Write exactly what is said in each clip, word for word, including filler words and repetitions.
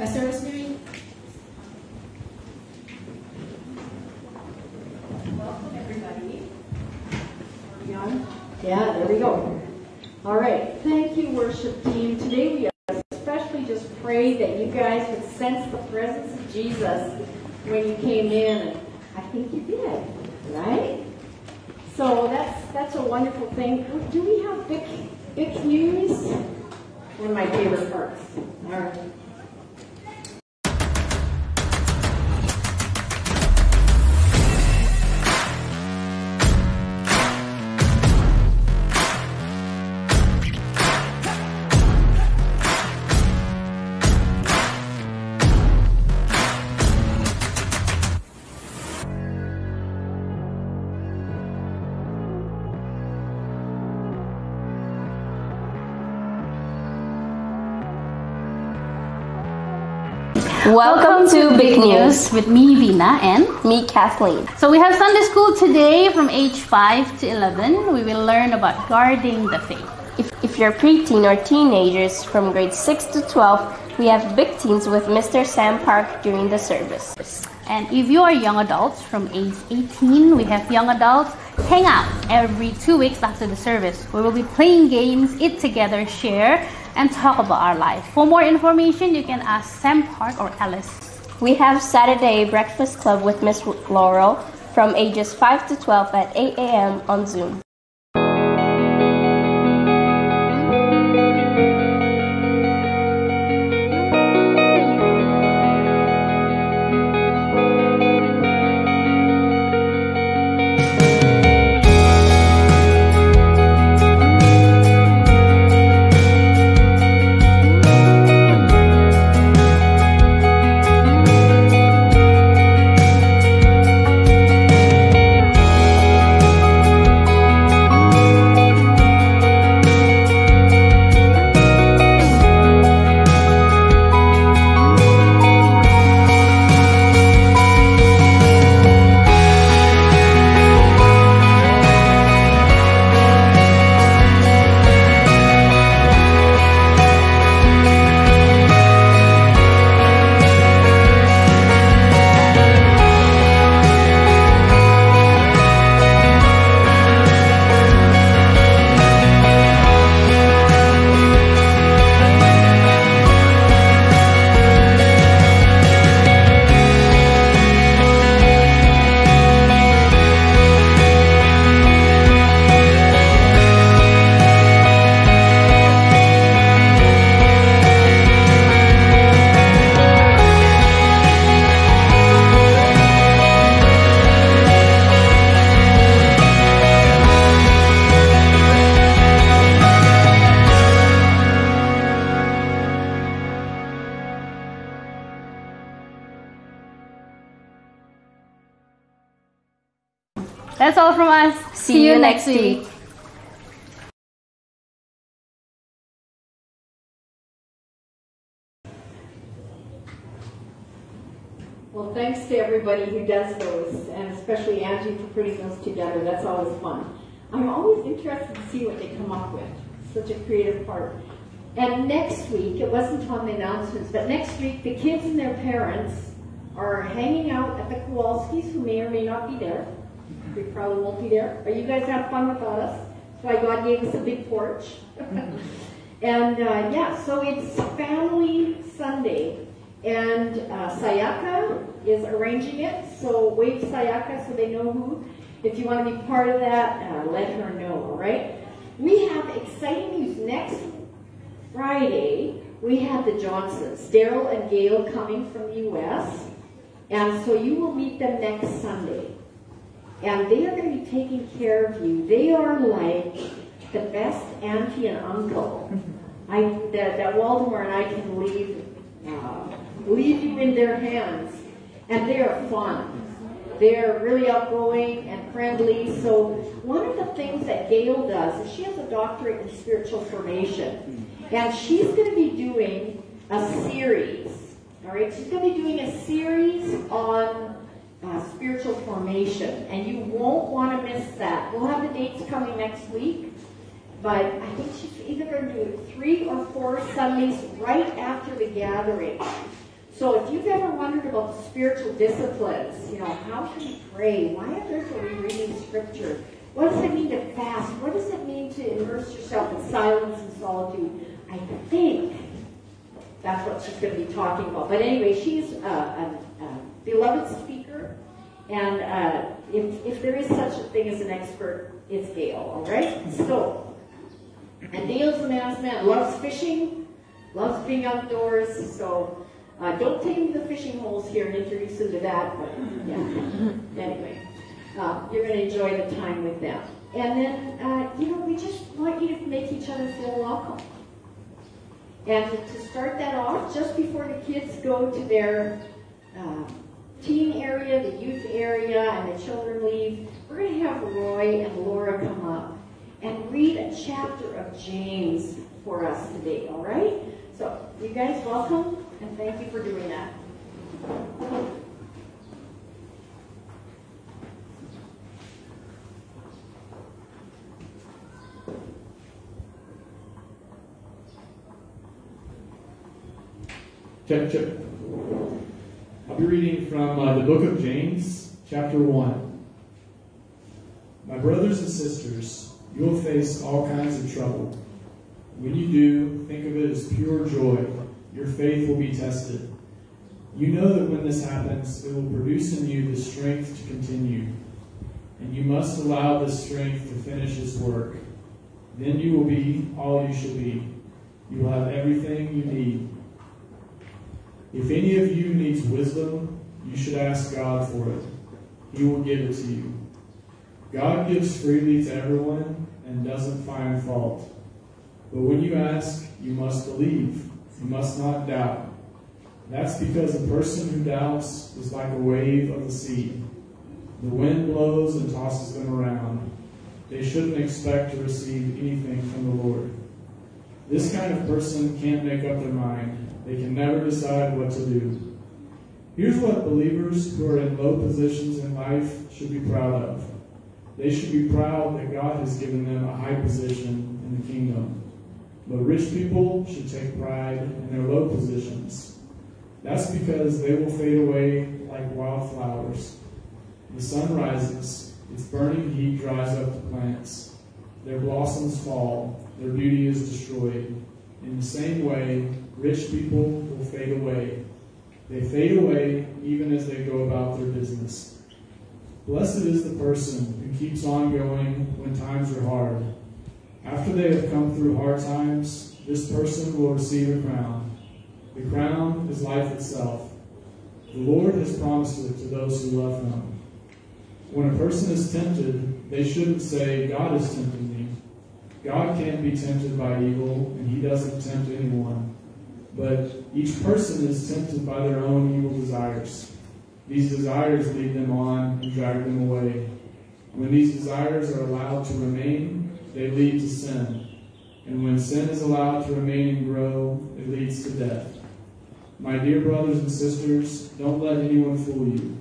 Pastor Rosemary? Welcome, everybody. Are we on? Yeah, there we go. All right. Thank you, worship team. Today we especially just pray that you guys would sense the presence of Jesus when you came in. And I think you did, right? So that's that's a wonderful thing. Do we have big, big news? One of my favorite parts. All right. Welcome to Big News with me, Vina, and me, Kathleen. So we have Sunday school today from age five to eleven. We will learn about guarding the faith. If, if you're preteen or teenagers from grade six to twelve, we have Big Teens with Mister Sam Park during the service. And if you are young adults from age eighteen, we have young adults hang out every two weeks after the service. We will be playing games, eat together, share, and talk about our life. For more information, you can ask Sam Park or Alice. We have Saturday Breakfast Club with Miss Laurel from ages five to twelve at eight a m on Zoom. That's all from us. See, See you, you next week. week. Well, thanks to everybody who does those, and especially Angie for putting those together. That's always fun. I'm always interested to see what they come up with. Such a creative part. And next week, it wasn't on the announcements, but next week the kids and their parents are hanging out at the Kowalskis, who may or may not be there. We probably won't be there, but you guys have fun without us. That's why God gave us a big porch. And uh, yeah, so it's Family Sunday, and uh, Sayaka is arranging it. So wave Sayaka so they know who. If you want to be part of that, uh, let her know. All right. We have exciting news next Friday. We have the Johnsons, Daryl and Gail, coming from the U S, and so you will meet them next Sunday. And they are going to be taking care of you. They are like the best auntie and uncle. I, that, that Waldemar and I can leave, uh, leave you in their hands. And they are fun. They are really outgoing and friendly. So one of the things that Gail does is she has a doctorate in spiritual formation. And she's going to be doing a series. All right, she's going to be doing a series on Uh, spiritual formation, and you won't want to miss that. We'll have the dates coming next week, but I think she's either going to do three or four Sundays right after the gathering. So if you've ever wondered about the spiritual disciplines, you know, how should we pray? Why on earth are we reading scripture? What does it mean to fast? What does it mean to immerse yourself in silence and solitude? I think that's what she's going to be talking about. But anyway, she's a, a, a beloved speaker. And uh, if, if there is such a thing as an expert, it's Gail, all right? So, and Gail's a man's man, loves fishing, loves being outdoors. So uh, don't take him to the fishing holes here and introduce him to that. But yeah, anyway. Uh, you're going to enjoy the time with them. And then, uh, you know, we just want you to make each other feel welcome. And to start that off, just before the kids go to their uh, teen area, the youth area, and the children leave, we're going to have Roy and Laura come up and read a chapter of James for us today, all right? So, you guys welcome, and thank you for doing that. Check, check. I'll be reading from uh, the book of James, chapter one. My brothers and sisters, you will face all kinds of trouble. When you do, think of it as pure joy. Your faith will be tested. You know that when this happens, it will produce in you the strength to continue. And you must allow this strength to finish its work. Then you will be all you should be. You will have everything you need. If any of you needs wisdom, you should ask God for it. He will give it to you. God gives freely to everyone and doesn't find fault. But when you ask, you must believe. You must not doubt. That's because a person who doubts is like a wave of the sea. The wind blows and tosses them around. They shouldn't expect to receive anything from the Lord. This kind of person can't make up their mind. They can never decide what to do. Here's what believers who are in low positions in life should be proud of. They should be proud that God has given them a high position in the kingdom. But rich people should take pride in their low positions. That's because they will fade away like wildflowers. The sun rises, its burning heat dries up the plants. Their blossoms fall, their beauty is destroyed. In the same way, rich people will fade away. They fade away even as they go about their business. Blessed is the person who keeps on going when times are hard. After they have come through hard times, this person will receive a crown. The crown is life itself. The Lord has promised it to those who love him. When a person is tempted, they shouldn't say, God is tempting me. God can't be tempted by evil, and he doesn't tempt anyone. But each person is tempted by their own evil desires. These desires lead them on and drag them away. When these desires are allowed to remain, they lead to sin. And when sin is allowed to remain and grow, it leads to death. My dear brothers and sisters, don't let anyone fool you.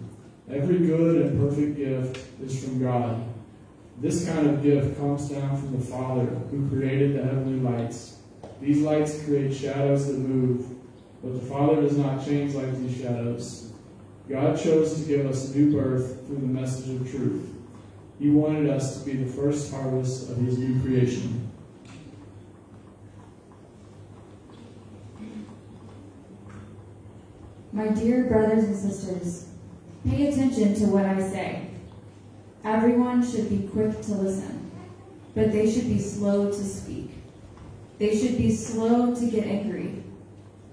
Every good and perfect gift is from God. This kind of gift comes down from the Father who created the heavenly lights. These lights create shadows that move, but the Father does not change like these shadows. God chose to give us a new birth through the message of truth. He wanted us to be the first harvest of his new creation. My dear brothers and sisters, pay attention to what I say. Everyone should be quick to listen, but they should be slow to speak. They should be slow to get angry.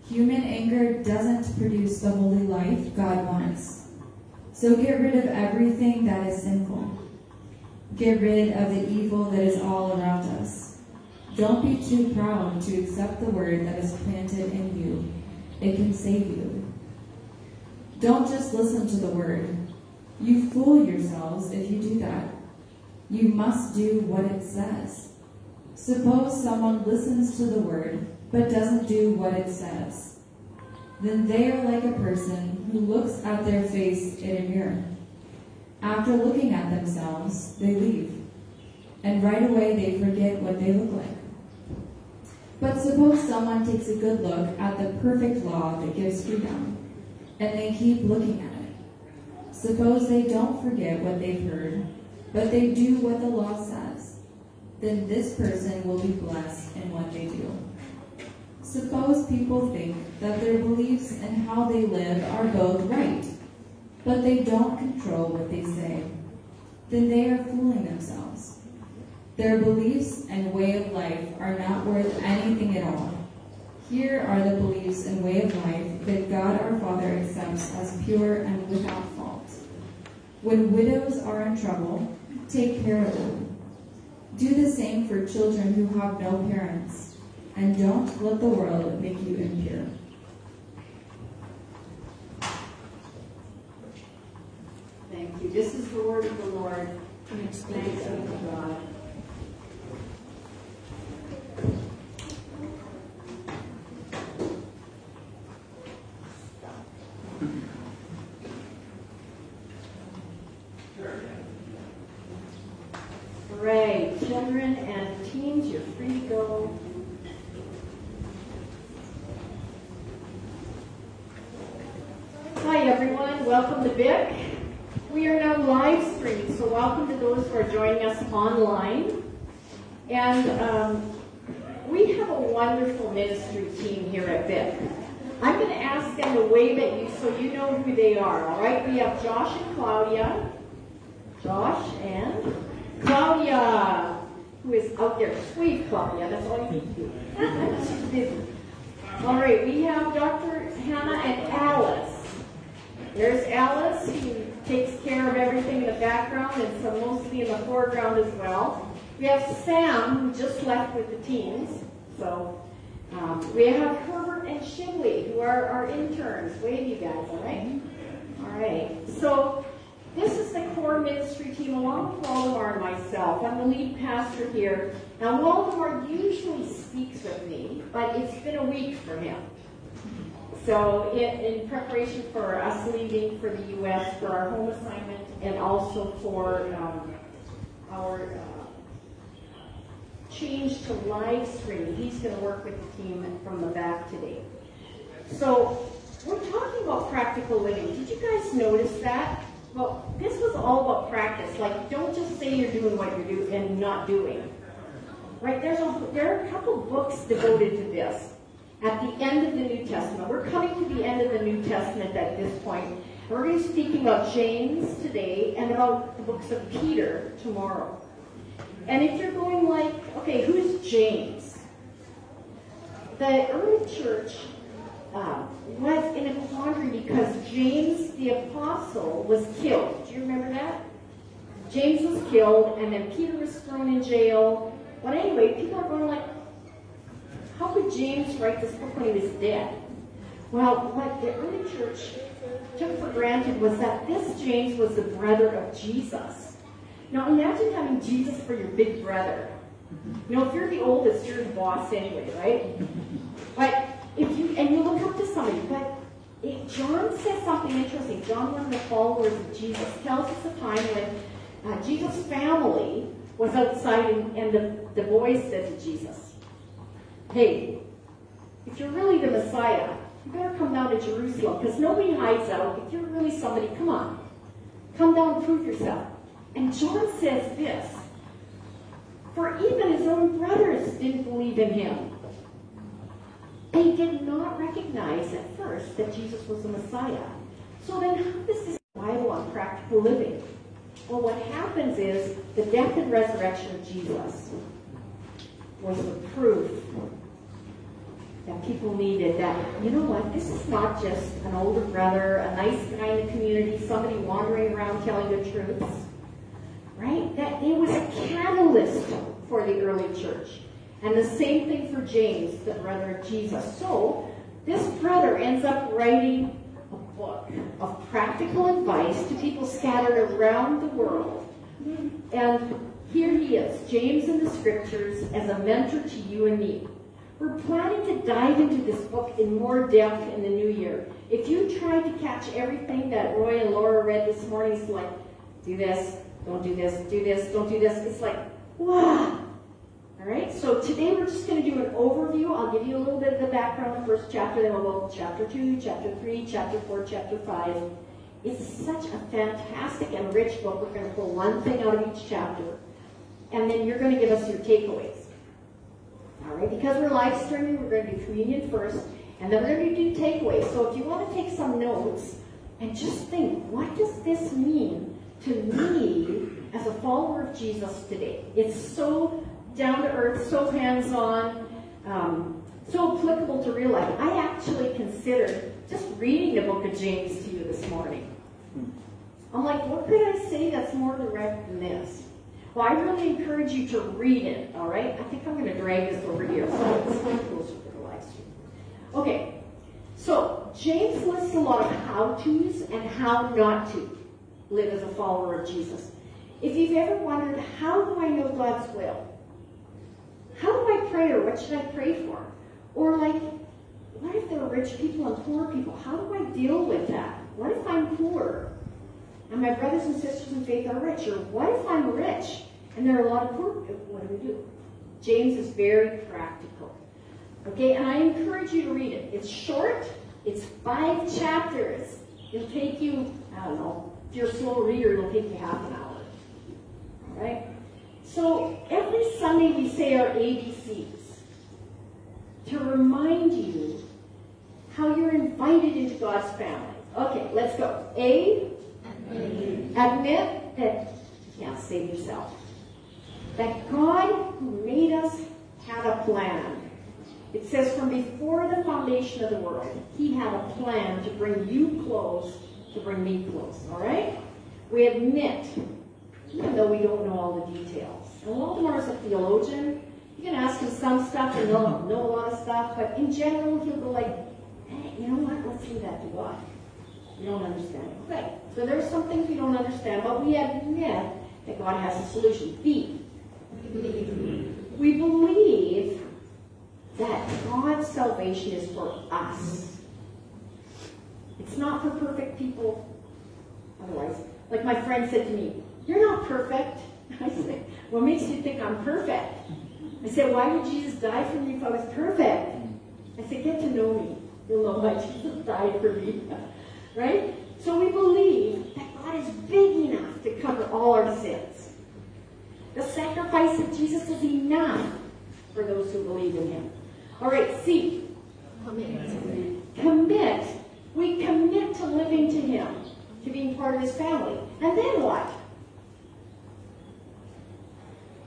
Human anger doesn't produce the holy life God wants. So get rid of everything that is sinful. Get rid of the evil that is all around us. Don't be too proud to accept the word that is planted in you. It can save you. Don't just listen to the word. You fool yourselves if you do that. You must do what it says. Suppose someone listens to the word, but doesn't do what it says. Then they are like a person who looks at their face in a mirror. After looking at themselves, they leave, and right away they forget what they look like. But suppose someone takes a good look at the perfect law that gives freedom, and they keep looking at it. Suppose they don't forget what they've heard, but they do what the law says. Then this person will be blessed in what they do. Suppose people think that their beliefs and how they live are both right, but they don't control what they say. Then they are fooling themselves. Their beliefs and way of life are not worth anything at all. Here are the beliefs and way of life that God our Father accepts as pure and without fault. When widows are in trouble, take care of them. Do the same for children who have no parents, and don't let the world make you impure. Thank you. This is the word of the Lord. Thanks be to God. Hooray. Children and teens, you're free to go. Hi, everyone. Welcome to B I C. We are now live streamed, so welcome to those who are joining us online. And um, we have a wonderful ministry team here at B I C. I'm going to ask them to wave at you so you know who they are, all right? We have Josh and Claudia. Josh and Claudia, who is out there. Sweet Claudia, that's all you need to do. She's busy. All right, we have Doctor Hannah and Alice. There's Alice, who takes care of everything in the background and some mostly in the foreground as well. We have Sam, who just left with the teens. So um, we have Herbert and Shibley, who are our interns. Wave, you guys, all right? All right. So this is the core ministry team, along with Waldemar and myself. I'm the lead pastor here. Now, Waldemar usually speaks with me, but it's been a week for him. So in, in preparation for us leaving for the U S for our home assignment and also for um, our uh, change to live stream, he's going to work with the team from the back today. So we're talking about practical living. Did you guys notice that? Well, this was all about practice. Like, don't just say you're doing what you're doing and not doing. Right? There's a, there are a couple books devoted to this. At the end of the New Testament. We're coming to the end of the New Testament at this point. And we're going to be speaking about James today and about the books of Peter tomorrow. And if you're going like, okay, who's James? The early church uh, was in a quandary because James the Apostle was killed. Do you remember that? James was killed and then Peter was thrown in jail. But anyway, people are going like, how could James write this book when he was dead? Well, what the early church took for granted was that this James was the brother of Jesus. Now imagine having Jesus for your big brother. You know, if you're the oldest, you're the boss anyway, right? But if you, and you look up to somebody, but if John says something interesting. John, one of the followers of Jesus, tells us a time when uh, Jesus' family was outside and, and the, the boys said to Jesus, hey, if you're really the Messiah, you better come down to Jerusalem, because nobody hides out. If you're really somebody, come on. Come down and prove yourself. And John says this, for even his own brothers didn't believe in him. They did not recognize at first that Jesus was the Messiah. So then how does this Bible on practical living? Well, what happens is the death and resurrection of Jesus was the proof that people needed that, you know what, this is not just an older brother, a nice guy in the community, somebody wandering around telling the truth, right? That it was a catalyst for the early church. And the same thing for James, the brother of Jesus. So this brother ends up writing a book of practical advice to people scattered around the world. And here he is, James in the Scriptures, as a mentor to you and me. We're planning to dive into this book in more depth in the new year. If you tried to catch everything that Roy and Laura read this morning, it's like, do this, don't do this, do this, don't do this. It's like, wow. I All right, so today we're just going to do an overview. I'll give you a little bit of the background, the first chapter, then we'll go to chapter two, chapter three, chapter four, chapter five. It's such a fantastic and rich book. We're going to pull one thing out of each chapter, and then you're going to give us your takeaways. All right, because we're live streaming, we're going to do communion first, and then we're going to do takeaways. So if you want to take some notes and just think, what does this mean to me as a follower of Jesus today? It's so down to earth, so hands-on, um, so applicable to real life. I actually considered just reading the book of James to you this morning. I'm like, what could I say that's more direct than this? Well, I really encourage you to read it, all right? I think I'm going to drag this over here. So it's closer to the live stream. Okay, so James lists a lot of how-tos and how not to live as a follower of Jesus. If you've ever wondered, how do I know God's will? How do I pray, or what should I pray for? Or like, what if there are rich people and poor people? How do I deal with that? What if I'm poor and my brothers and sisters in faith are rich? Or what if I'm rich and there are a lot of poor people? What do we do? James is very practical. Okay, and I encourage you to read it. It's short. It's five chapters. It'll take you, I don't know, if you're a slow reader, it'll take you half an hour. All right? So every Sunday we say our A B Cs to remind you how you're invited into God's family. Okay, let's go. A, admit, admit that you can't save yourself. That God who made us had a plan. It says from before the foundation of the world, he had a plan to bring you close, to bring me close, all right? We admit, even though we don't know all the details. And Waldemar is a theologian. You can ask him some stuff and he'll know a lot of stuff, but in general he'll go like, hey, you know what, let's leave that to God. We don't understand. Okay, so there's some things we don't understand, but we admit that God has a solution. B, we believe that God's salvation is for us. It's not for perfect people. Otherwise, like my friend said to me, you're not perfect. I said, what makes you think I'm perfect? I said, why would Jesus die for me if I was perfect? I said, get to know me. You'll know why Jesus died for me. Right? So we believe that God is big enough to cover all our sins. The sacrifice of Jesus is enough for those who believe in him. All right, C. Commit. Commit. We commit to living to him, to being part of his family. And then what?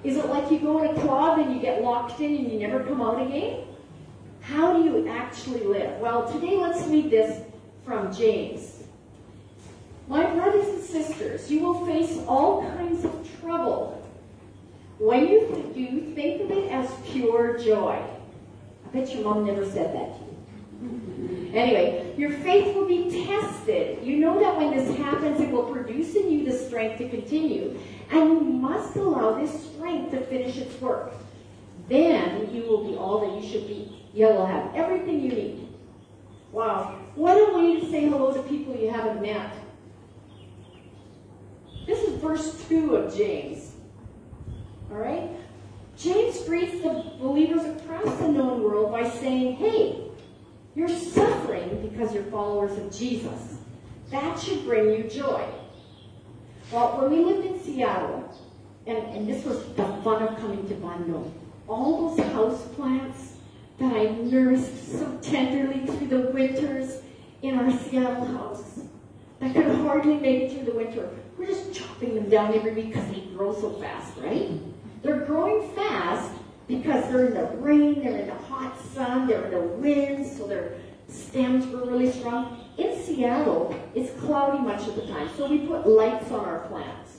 Is it like you go in a club and you get locked in and you never come out again? How do you actually live? Well, today let's read this from James. My brothers and sisters, you will face all kinds of trouble. When you do, think of it as pure joy. I bet your mom never said that to you. Anyway, your faith will be tested. You know that when this happens, it will produce in you the strength to continue. And you must allow this strength to finish its work. Then you will be all that you should be. You will have everything you need. Wow, what a way to say hello to people you haven't met. This is verse two of James. All right? James greets the believers across the known world by saying, hey, you're suffering because you're followers of Jesus. That should bring you joy. Well, when we lived in Seattle, and, and this was the fun of coming to Bundle, all those house plants that I nursed so tenderly through the winters in our Seattle house, that could hardly make it through the winter. We're just chopping them down every week because they grow so fast, right? They're growing fast because they're in the rain, they're in the hot sun, they're in the wind, so their stems were really strong. In Seattle, it's cloudy much of the time, so we put lights on our plants,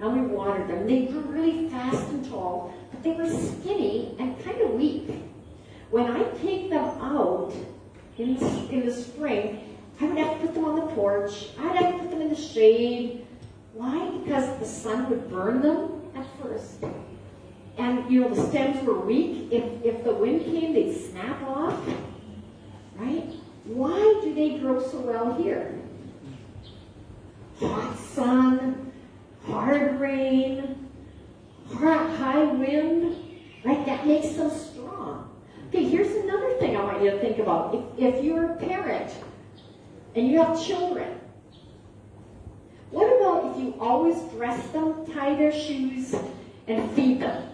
and we watered them. They grew really fast and tall, but they were skinny and kind of weak. When I take them out in the, in the spring, I would have to put them on the porch. I would have to put them in the shade. Why? Because the sun would burn them at first. And, you know, the stems were weak. If, if the wind came, they'd snap off, right? Why do they grow so well here? Hot sun, hard rain, hard, high wind, right? That makes them strong. Okay, here's another thing I want you to think about. If, if you're a parent and you have children, what about if you always dress them, tie their shoes, and feed them?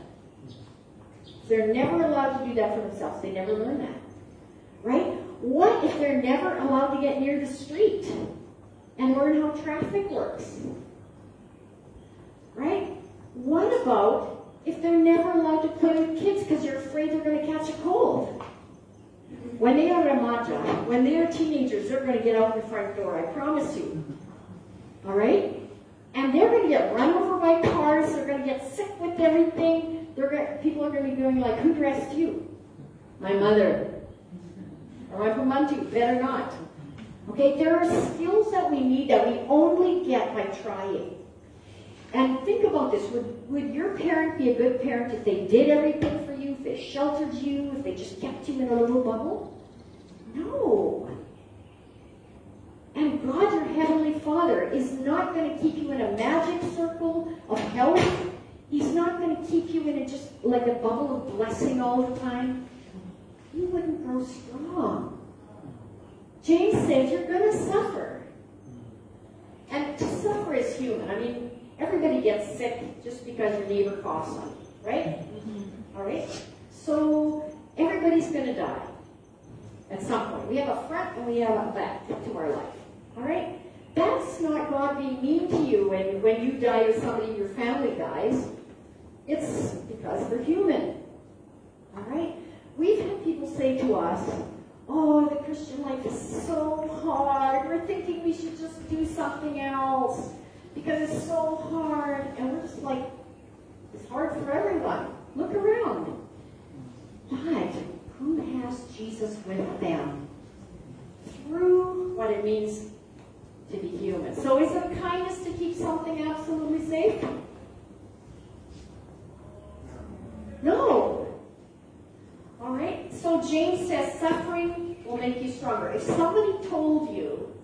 They're never allowed to do that for themselves. They never learn that, right? What if they're never allowed to get near the street and learn how traffic works, right? What about if they're never allowed to play with kids because you're afraid they're going to catch a cold? When they are a manja, when they are teenagers, they're going to get out the front door, I promise you, all right? And they're going to get run over by cars, they're going to get sick with everything, they're going to, people are going to be going like, who dressed you? My mother. Or my pamantu, better not. Okay, there are skills that we need that we only get by trying. And think about this, would, would your parent be a good parent if they did everything for you, if they sheltered you, if they just kept you in a little bubble? No. And God, your Heavenly Father, is not going to keep you in a magic circle of health. He's not going to keep you in a, just like a bubble of blessing all the time. You wouldn't grow strong. James says you're going to suffer. And to suffer is human. I mean, everybody gets sick just because your neighbor coughs on you, right? All right? So everybody's going to die at some point. We have a front and we have a back to our life, all right? That's not God being mean to you when, when you die or somebody in your family dies. It's because they're human, all right? We've had people say to us, oh, the Christian life is so hard. We're thinking we should just do something else because it's so hard. And we're just like, it's hard for everyone. Look around. But who has Jesus with them through what it means to be human? So is it kindness to keep something absolutely safe? No. All right, so James says suffering will make you stronger. If somebody told you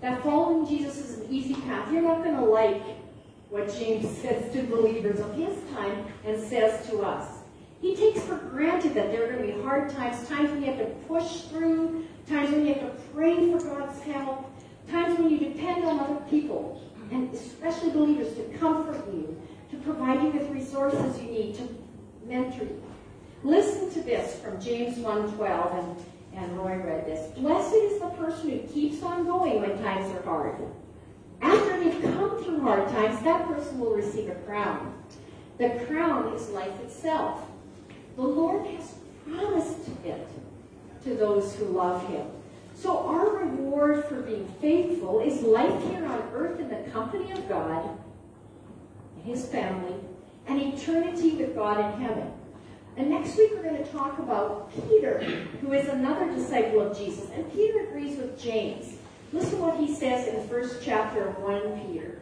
that following Jesus is an easy path, you're not going to like what James says to believers of his time and says to us. He takes for granted that there are going to be hard times, times when you have to push through, times when you have to pray for God's help, times when you depend on other people, and especially believers, to comfort you, to provide you with resources you need, to mentor you. Listen to this from James one twelve, and, and Roy read this. Blessed is the person who keeps on going when times are hard. After they've come through hard times, that person will receive a crown. The crown is life itself. The Lord has promised it to those who love him. So our reward for being faithful is life here on earth in the company of God, his family, and eternity with God in heaven. And next week we're going to talk about Peter, who is another disciple of Jesus. And Peter agrees with James. Listen to what he says in the first chapter of First Peter.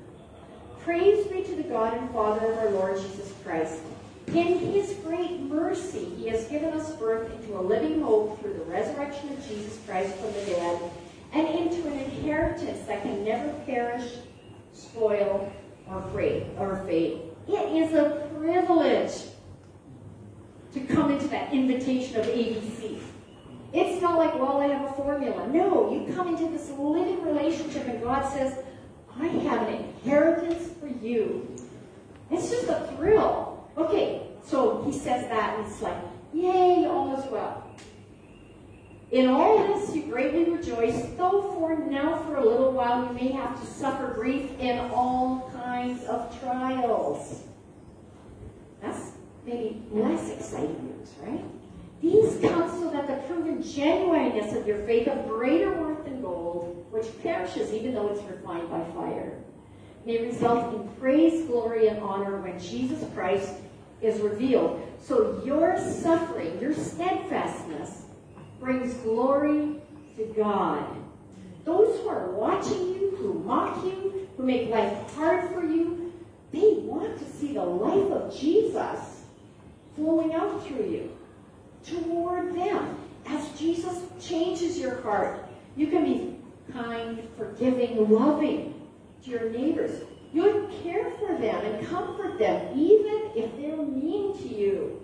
Praise be to the God and Father of our Lord Jesus Christ. In his great mercy he has given us birth into a living hope through the resurrection of Jesus Christ from the dead, and into an inheritance that can never perish, spoil, or fade. It is a privilege to come into that invitation of A B C. It's not like, well, I have a formula. No, you come into this living relationship and God says, I have an inheritance for you. It's just a thrill. Okay, so he says that and it's like, yay, all is well. In all this you greatly rejoice, though for now for a little while you may have to suffer grief in all kinds of trials. That's maybe less exciting news, right? These come so that the proven genuineness of your faith of greater worth than gold, which perishes even though it's refined by fire, may result in praise, glory, and honor when Jesus Christ is revealed. So your suffering, your steadfastness, brings glory to God. Those who are watching you, who mock you, who make life hard for you, they want to see the life of Jesus flowing out through you, toward them. As Jesus changes your heart, you can be kind, forgiving, loving to your neighbors. You'll care for them and comfort them, even if they're mean to you.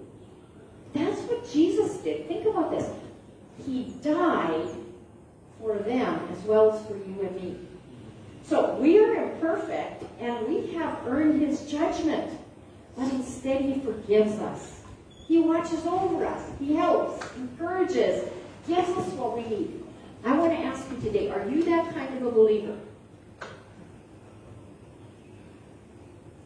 That's what Jesus did. Think about this. He died for them as well as for you and me. So we are imperfect, and we have earned his judgment. But instead, he forgives us. He watches over us. He helps, encourages, gives us what we need. I want to ask you today, are you that kind of a believer?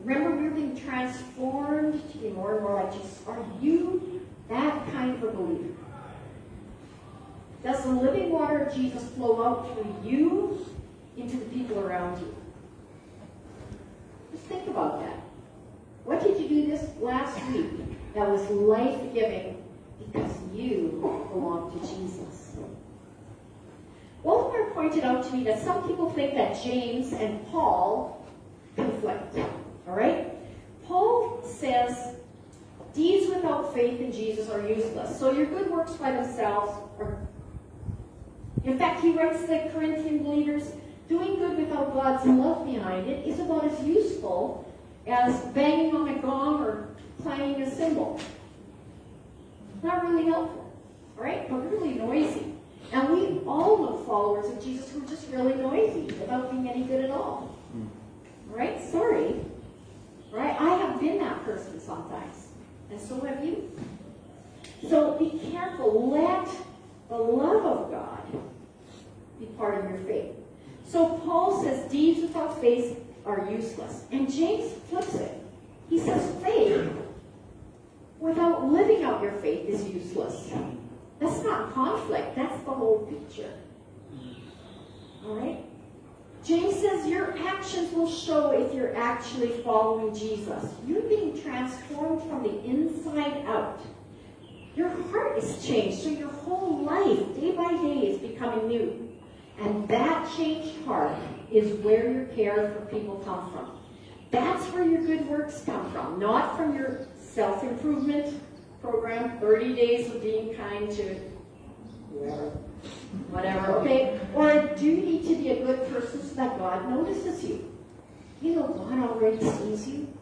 Remember, we're being transformed to be more and more righteous. Are you that kind of a believer? Does the living water of Jesus flow out through you into the people around you? Just think about that. What did you do this last week that was life-giving because you belong to Jesus? Waldemar pointed out to me that some people think that James and Paul conflict. All right? Paul says, deeds without faith in Jesus are useless, so your good works by themselves are... In fact, he writes to the Corinthian believers, doing good without God's love behind it is about as useful as banging on a gong or clanging a cymbal. Not really helpful, right? But really noisy. And we all know followers of Jesus who are just really noisy without being any good at all. Right? Sorry. Right? I have been that person sometimes. And so have you. So be careful. Let the love of God be part of your faith. So Paul says deeds without faith are useless. And James flips it. He says faith without living out your faith is useless. That's not conflict. That's the whole picture. All right? James says your actions will show if you're actually following Jesus. You're being transformed from the inside out. Your heart is changed, so your whole life, day by day, is becoming new. And that changed heart is where your care for people come from. That's where your good works come from, not from your self-improvement program, thirty days of being kind to whoever, whatever, okay? Or a duty to be a good person so that God notices you. You know, God already sees you.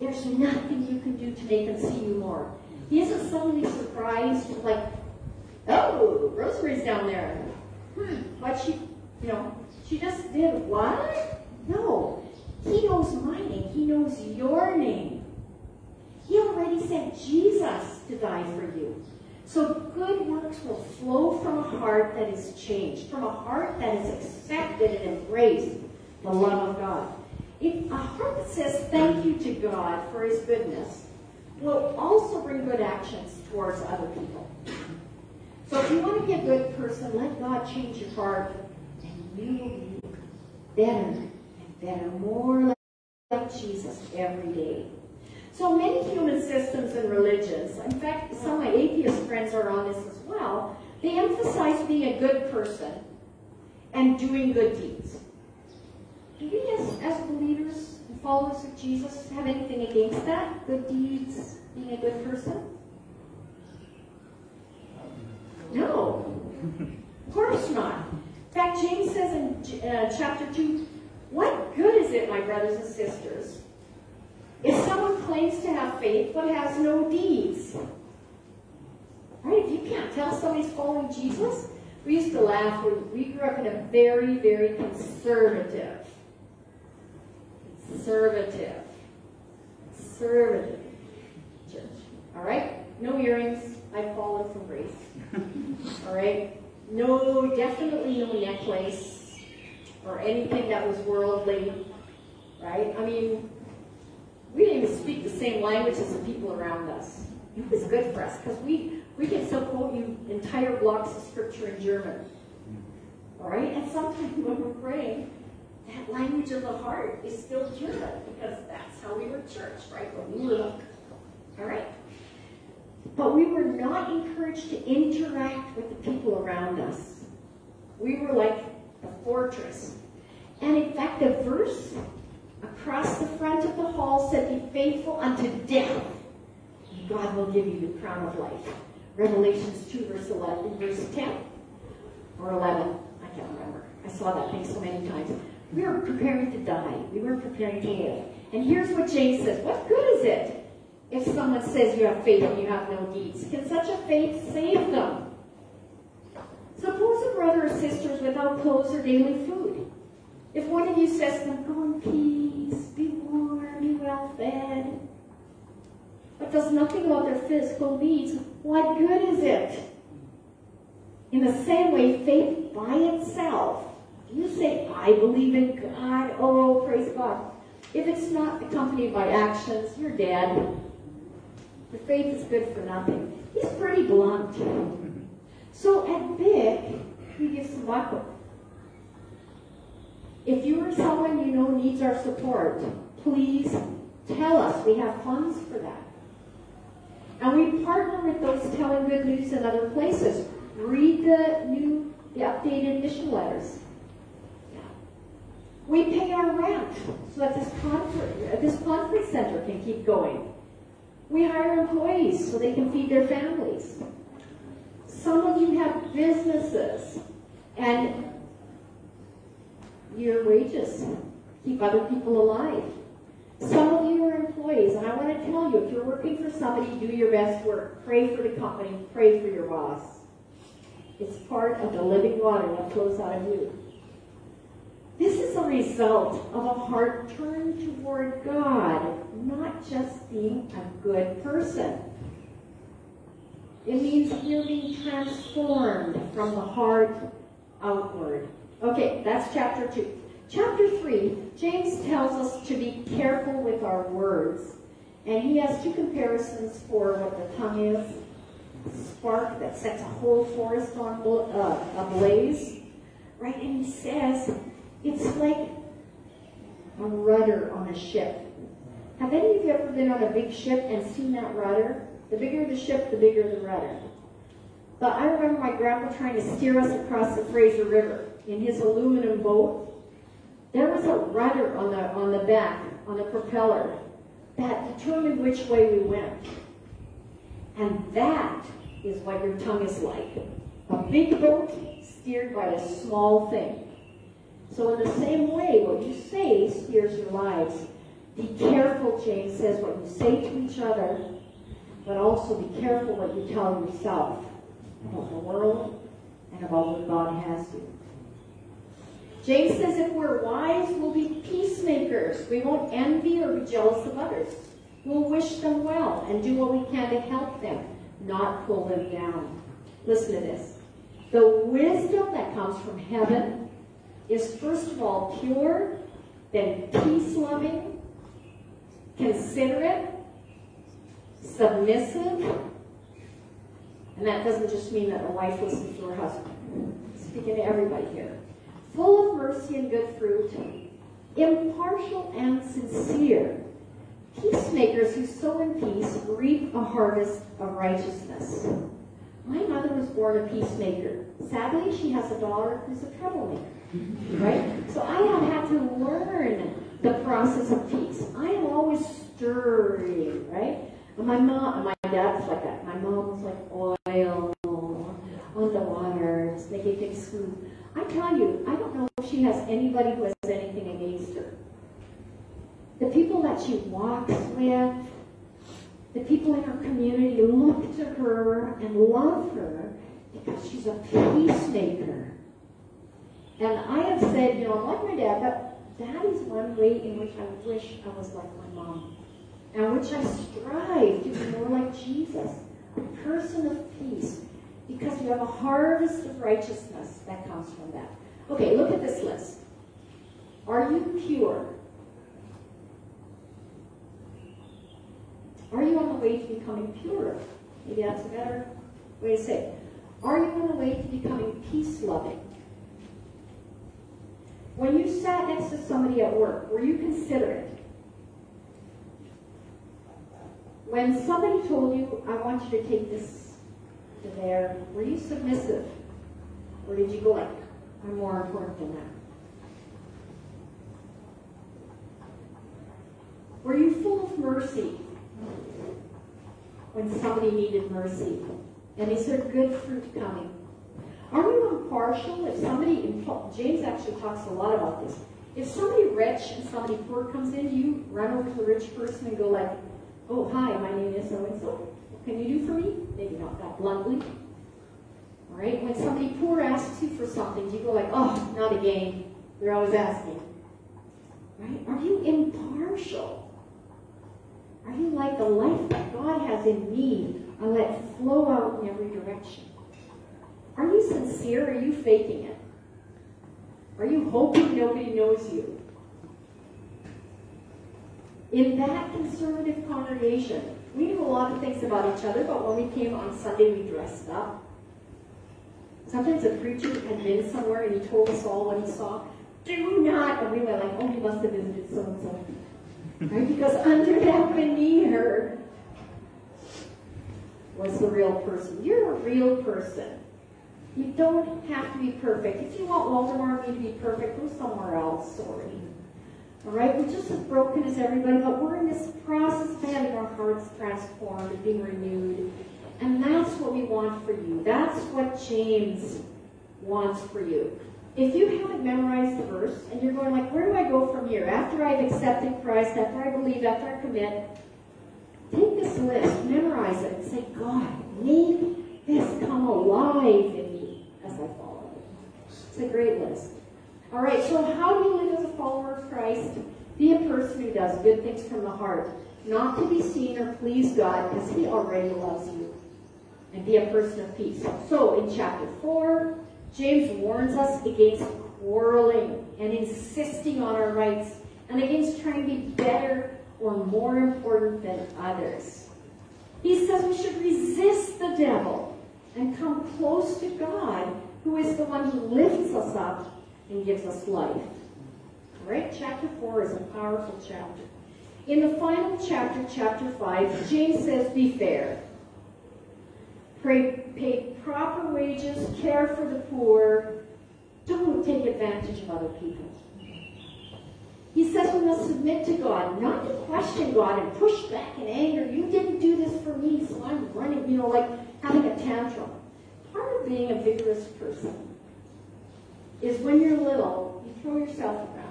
There's nothing you can do to make him see you more. He isn't suddenly surprised, like, oh, Rosemary's down there. Hmm, but she, you know, she just did what? No. He knows my name. He knows your name. He already sent Jesus to die for you. So good works will flow from a heart that is changed, from a heart that is accepted and embraced the love of God. If a heart that says thank you to God for his goodness will also bring good actions towards other people. So if you want to be a good person, let God change your heart, and you will be better and better, more like Jesus every day. So many human systems and religions, in fact, some of my atheist friends are on this as well, they emphasize being a good person and doing good deeds. Do we as, as believers and followers of Jesus have anything against that? Good deeds, being a good person? No, of course not. In fact, James says in uh, chapter two, what good is it, my brothers and sisters, if someone claims to have faith but has no deeds? Right? If you can't tell somebody's following Jesus, we used to laugh. We, we grew up in a very, very conservative, conservative, conservative church. All right? No earrings. I've fallen from grace. All right? No, definitely no necklace or anything that was worldly. Right? I mean, we didn't even speak the same language as the people around us. It was good for us because we, we can still quote you entire blocks of scripture in German. All right? And sometimes when we're praying, that language of the heart is still German because that's how we were church, right? When we were, all right? But we were not encouraged to interact with the people around us. We were like a fortress. And in fact, the verse across the front of the hall said, be faithful unto death, and God will give you the crown of life. Revelations two, verse ten, or eleven. I can't remember. I saw that thing so many times. We were preparing to die. We were preparing to live. And here's what James says. What good is it If someone says you have faith and you have no deeds, can such a faith save them? Suppose a brother or sister is without clothes or daily food. If one of you says to them, go in peace, be warm, be well fed, but does nothing about their physical needs, what good is it? In the same way, faith by itself, you say, I believe in God, oh, praise God. If it's not accompanied by actions, you're dead. Your faith is good for nothing. He's pretty blunt. So at B I C, we give some buckle. If you or someone you know needs our support, please tell us. We have funds for that. And we partner with those telling good news in other places. Read the new, the updated mission letters. We pay our rent so that this conference, this conference center can keep going. We hire employees so they can feed their families. Some of you have businesses and your wages keep other people alive. Some of you are employees, and I want to tell you, if you're working for somebody, do your best work. Pray for the company, pray for your boss. It's part of the living water that flows out of you. This is a result of a heart turned toward God, not just being a good person. It means you're being transformed from the heart outward. Okay, that's chapter two. Chapter three, James tells us to be careful with our words. And he has two comparisons for what the tongue is. Spark that sets a whole forest on uh, ablaze. Right, and he says, it's like a rudder on a ship. Have any of you ever been on a big ship and seen that rudder? The bigger the ship, the bigger the rudder. But I remember my grandpa trying to steer us across the Fraser River in his aluminum boat. There was a rudder on the, on the back, on the propeller, that determined which way we went. And that is what your tongue is like. A big boat steered by a small thing. So in the same way, what you say steers your lives. Be careful, James says, what you say to each other, but also be careful what you tell yourself about the world and about what God has you. James says if we're wise, we'll be peacemakers. We won't envy or be jealous of others. We'll wish them well and do what we can to help them, not pull them down. Listen to this. The wisdom that comes from heaven is first of all pure, then peace-loving, considerate, submissive, and that doesn't just mean that a wife listens to her husband. Speaking to everybody here. Full of mercy and good fruit, impartial and sincere, peacemakers who sow in peace reap a harvest of righteousness. My mother was born a peacemaker. Sadly, she has a daughter who's a troublemaker. Right? So I have had to learn the process of peace. I am always stirring, right? And my mom, my dad's like that. My mom was like oil on the water, just making things smooth. I tell you, I don't know if she has anybody who has anything against her. The people that she walks with, the people in her community look to her and love her because she's a peacemaker. And I have said, you know, I'm like my dad, but that is one way in which I wish I was like my mom. And which I strive to be more like Jesus, a person of peace, because you have a harvest of righteousness that comes from that. Okay, look at this list. Are you pure? Are you on the way to becoming purer? Maybe that's a better way to say it. Are you on the way to becoming peace-loving? When you sat next to somebody at work, were you considerate? When somebody told you, I want you to take this to there, were you submissive? Or did you go like, I'm more important than that? Were you full of mercy when somebody needed mercy? And is there good fruit coming? Are we impartial? If somebody, James actually talks a lot about this. If somebody rich and somebody poor comes in, do you run over to the rich person and go like, Oh, hi, my name is so-and-so. What can you do for me? Maybe not that bluntly. All right, when somebody poor asks you for something, do you go like, oh, not again. They're always asking. Right? Are you impartial? Are you like the life that God has in me? I let it flow out in every direction. Are you sincere or are you faking it? Are you hoping nobody knows you? In that conservative congregation, we knew a lot of things about each other, but when we came on Sunday, we dressed up. Sometimes a preacher had been somewhere and he told us all what he saw. Do not, and we were like, oh, he must have visited so-and-so. Right? Because under that veneer was the real person. You're a real person. You don't have to be perfect. If you want Waldemar and me to be perfect, go somewhere else, sorry. All right, we're just as broken as everybody, but we're in this process of having our hearts transformed and being renewed. And that's what we want for you. That's what James wants for you. If you haven't memorized the verse and you're going like, where do I go from here? After I've accepted Christ, after I believe, after I commit, take this list, memorize it, and say, God, make this come alive in me as I follow it. It's a great list. All right, so how do you live as a follower of Christ? Be a person who does good things from the heart, not to be seen or please God, because he already loves you. And be a person of peace. So in chapter four, James warns us against quarreling and insisting on our rights, and against trying to be better or more important than others. He says we should resist the devil and come close to God, who is the one who lifts us up and gives us life. All right, chapter four is a powerful chapter. In the final chapter, chapter five, James says, be fair. Pray, pay proper wages, care for the poor. Don't take advantage of other people. He says we must submit to God, not to question God and push back in anger. You didn't do this for me, so I'm running, you know, like having a tantrum. Part of being a vigorous person is when you're little, you throw yourself around.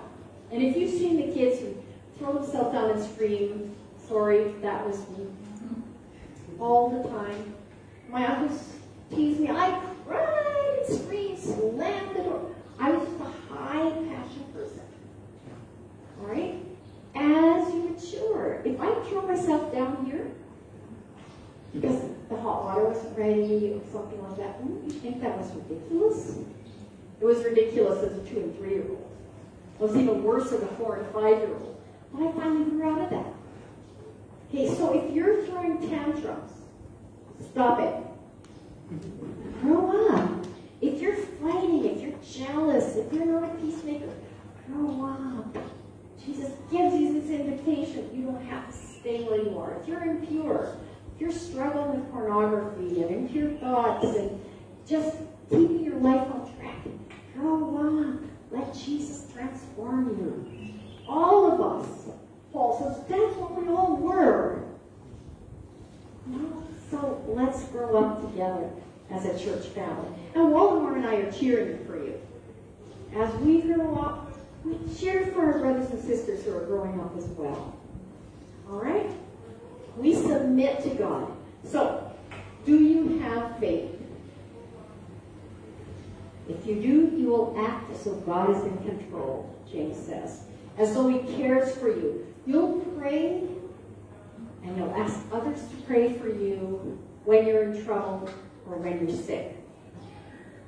And if you've seen the kids who throw themselves down and scream, sorry, that was me, all the time. My uncles teased me. I cried and screamed, slammed the door. I was just a high passion person. All right? As you mature, if I throw myself down here, because the hot water wasn't ready or something like that, wouldn't you think that was ridiculous? It was ridiculous as a two and three year old. It was even worse as a four and five year old. But I finally grew out of that. Okay, so if you're throwing tantrums, stop it. Grow up. If you're fighting, if you're jealous, if you're not a peacemaker, grow up. Jesus gives you this invitation. You don't have to stay where you are. If you're impure, if you're struggling with pornography and impure thoughts and just keeping your life on track, grow up. Let Jesus transform you. All of us, Paul says, that's what we all were. No. So let's grow up together as a church family. And Waldemar and I are cheering for you. As we grow up, we cheer for our brothers and sisters who are growing up as well. All right? We submit to God. So, do you have faith? If you do, you will act as though God is in control, James says. As though he cares for you. You'll pray, and you'll ask others to pray for you when you're in trouble or when you're sick.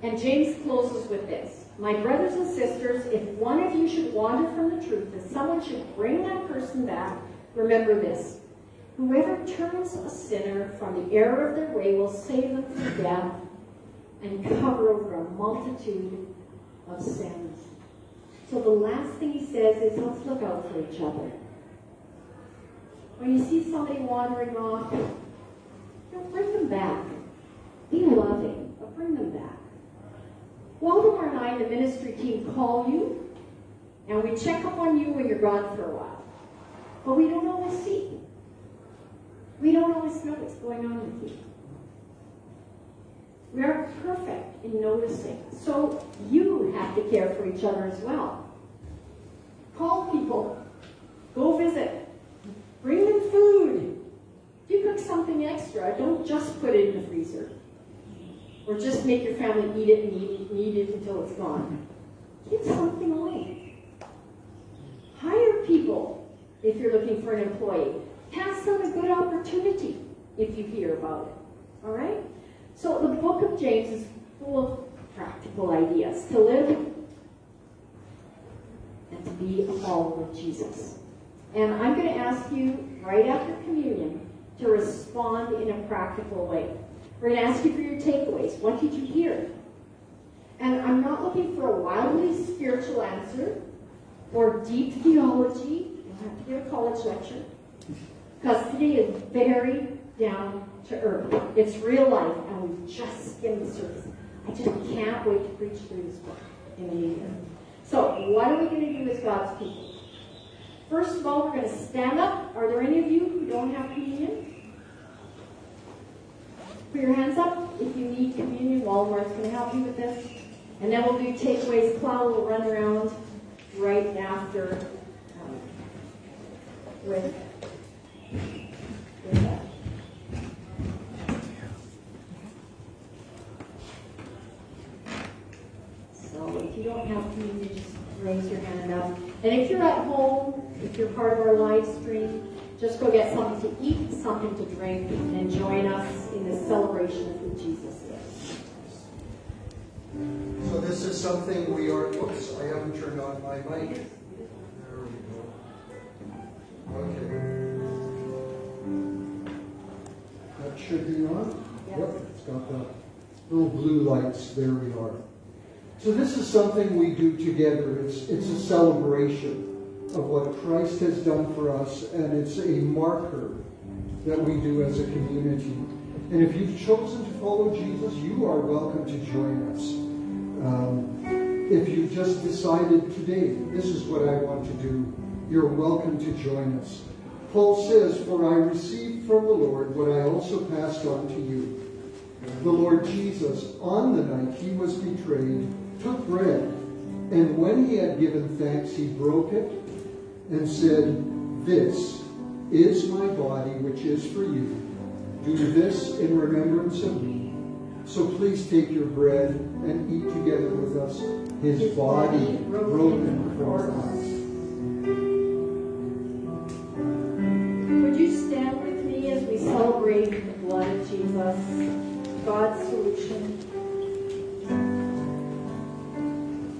And James closes with this. My brothers and sisters, if one of you should wander from the truth and someone should bring that person back, remember this. Whoever turns a sinner from the error of their way will save them from death and cover over a multitude of sins. So the last thing he says is, let's look out for each other. When you see somebody wandering off, don't bring them back. Be loving, but bring them back. Waldemar and I and the ministry team call you, and we check up on you when you're gone for a while. But we don't always see you. We don't always know what's going on with you. We aren't perfect in noticing, so you have to care for each other as well. Call people. Go visit. Bring them food. you cook something extra, don't just put it in the freezer. Or just make your family eat it and eat it and eat it until it's gone. Give something away. Hire people if you're looking for an employee. Pass on a good opportunity if you hear about it. All right? So the book of James is full of practical ideas to live and to be a follower of Jesus. And I'm going to ask you right after communion to respond in a practical way. We're going to ask you for your takeaways. What did you hear? And I'm not looking for a wildly spiritual answer or deep theology. You'll have to give a college lecture. Because today is very down to earth. It's real life, and we've just skimmed the surface. I just can't wait to preach through this book in the new year. So, what are we going to do as God's people? First of all, we're going to stand up. Are there any of you who don't have communion? Put your hands up if you need communion. Walmart's going to help you with this. And then we'll do takeaways. Cloud will run around right after um, with, with that. So if you don't have communion, just raise your hand up. And if you're at home, if you're part of our live stream, just go get something to eat, something to drink, and join us in this celebration of who Jesus is. So this is something we are, oops, I haven't turned on my mic. There we go. Okay. That should be on? Yep. Yep, it's got the little blue lights. There we are. So this is something we do together. It's, it's a celebration of what Christ has done for us, and it's a marker that we do as a community. And if you've chosen to follow Jesus, you are welcome to join us. Um, if you've just decided today, this is what I want to do, you're welcome to join us. Paul says, "For I received from the Lord what I also passed on to you. The Lord Jesus, on the night he was betrayed, took bread, and when he had given thanks, he broke it, and said, 'This is my body, which is for you. Do this in remembrance of me.' So please take your bread and eat together with us, his, his body, body broken, broken for us." Would you stand with me as we celebrate the blood of Jesus, God's solution?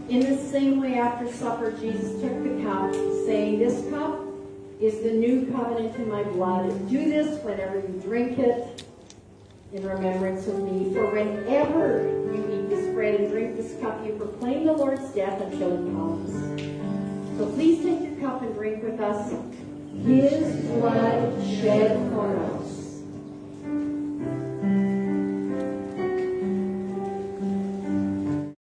In the same way, after supper, Jesus took the cup, saying, "This cup is the new covenant in my blood. Do this whenever you drink it in remembrance of me. For whenever you eat this bread and drink this cup, you proclaim the Lord's death until he comes." So please take your cup and drink with us. His blood shed for us.